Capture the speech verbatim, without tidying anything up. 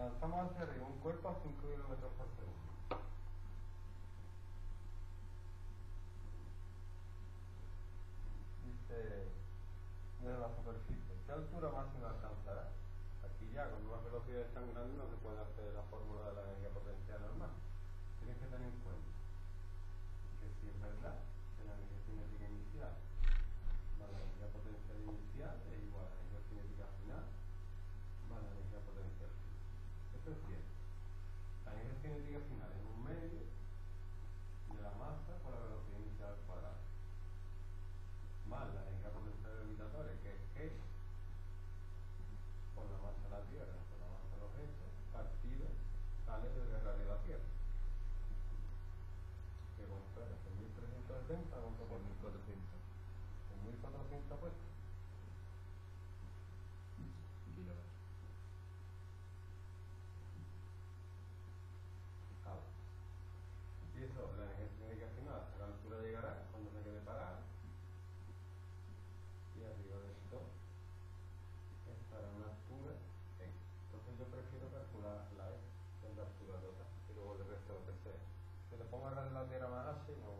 lanzamos hacia arriba un cuerpo a cinco kilómetros por segundo. Dice, desde la superficie, ¿qué altura máxima alcanzará? Aquí ya, con unas velocidades tan grandes no se puede hacer la fórmula de la energía potencial normal. Tienes que tener en cuenta que si es verdad que la energía cinética inicial más la energía potencial inicial es igual a la energía cinética final más la energía potencial final. Eso es cierto. La energía cinética final es un medio de la masa por la velocidad inicial al cuadrado más la energía potencial gravitatoria, que es G por la masa de la Tierra por la masa de los objetos partido sale de la gravedad de la Tierra, que compara con mil trescientos setenta contra con mil cuatrocientos. mil cuatrocientos pues kilómetros. Ah, y eso, la energía cinética final a la altura llegará cuando se quede parada, y arriba de esto estará una altura E. Entonces yo prefiero calcular la E, que es la altura total, y luego el resto lo que sea. Se le pongo a la lateral más H y no